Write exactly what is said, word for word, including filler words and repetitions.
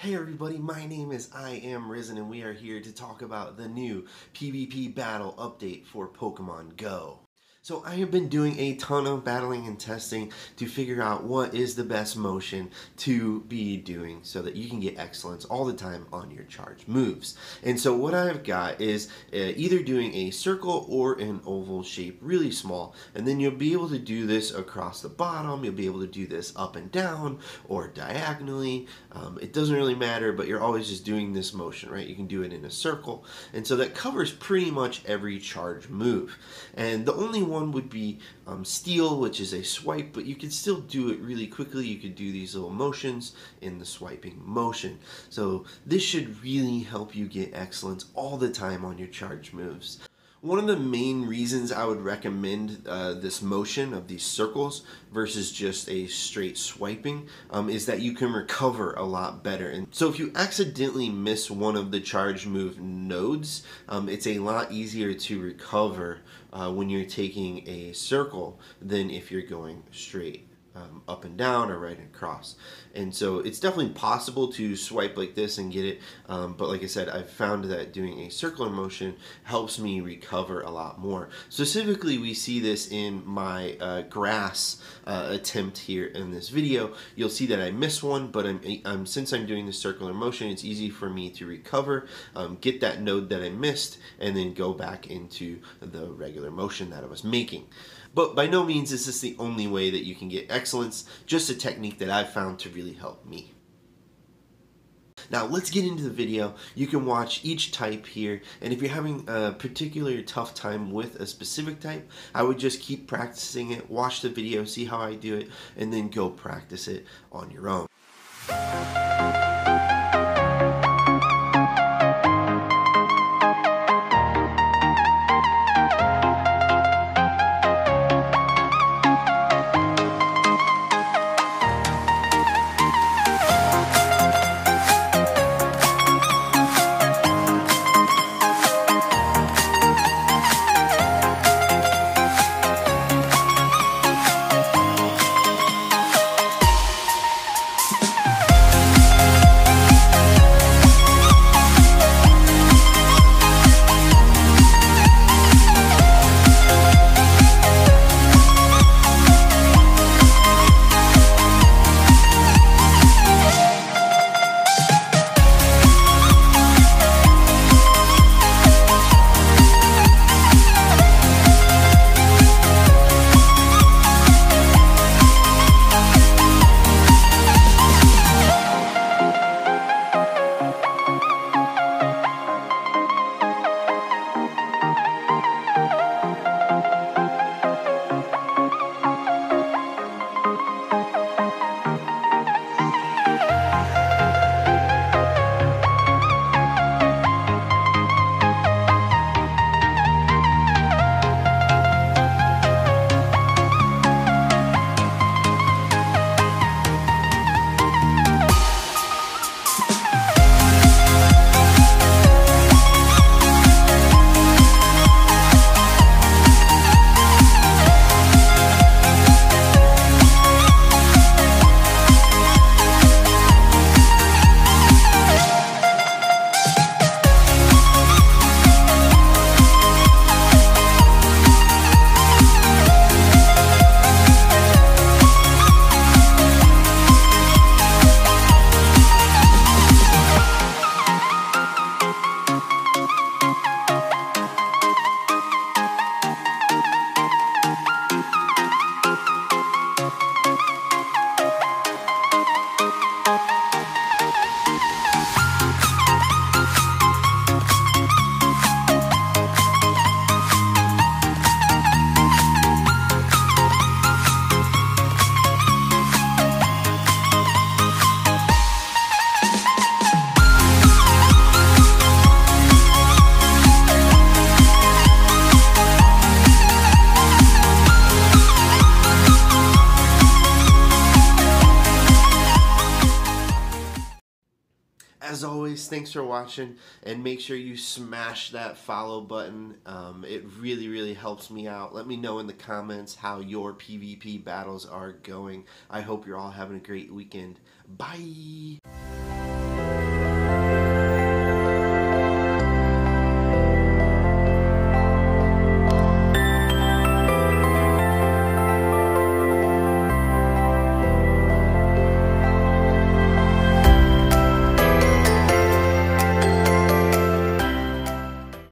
Hey everybody, my name is iamryzn and we are here to talk about the new PvP battle update for Pokemon Go. So I have been doing a ton of battling and testing to figure out what is the best motion to be doing so that you can get excellence all the time on your charge moves. And so what I've got is uh, either doing a circle or an oval shape really small, and then you'll be able to do this across the bottom, you'll be able to do this up and down or diagonally. Um, it doesn't really matter, but you're always just doing this motion, right? You can do it in a circle, and so that covers pretty much every charge move. And the only one would be um, steal, which is a swipe, but you can still do it really quickly. You could do these little motions in the swiping motion. So this should really help you get excellence all the time on your charge moves. One of the main reasons I would recommend uh, this motion of these circles versus just a straight swiping um, is that you can recover a lot better. And so if you accidentally miss one of the charge move nodes, um, it's a lot easier to recover uh, when you're taking a circle than if you're going straight. Um, up and down or right and across. And so it's definitely possible to swipe like this and get it, um, but like I said, I've found that doing a circular motion helps me recover a lot more. Specifically, we see this in my uh, grass uh, attempt here in this video. You'll see that I missed one, but I'm, I'm, since I'm doing the circular motion, it's easy for me to recover, um, get that node that I missed, and then go back into the regular motion that I was making. But by no means is this the only way that you can get excellence, just a technique that I've found to really help me. Now let's get into the video. You can watch each type here, and if you're having a particularly tough time with a specific type, I would just keep practicing it, watch the video, see how I do it, and then go practice it on your own. As always, thanks for watching, and make sure you smash that follow button. Um, it really, really helps me out. Let me know in the comments how your PvP battles are going. I hope you're all having a great weekend. Bye!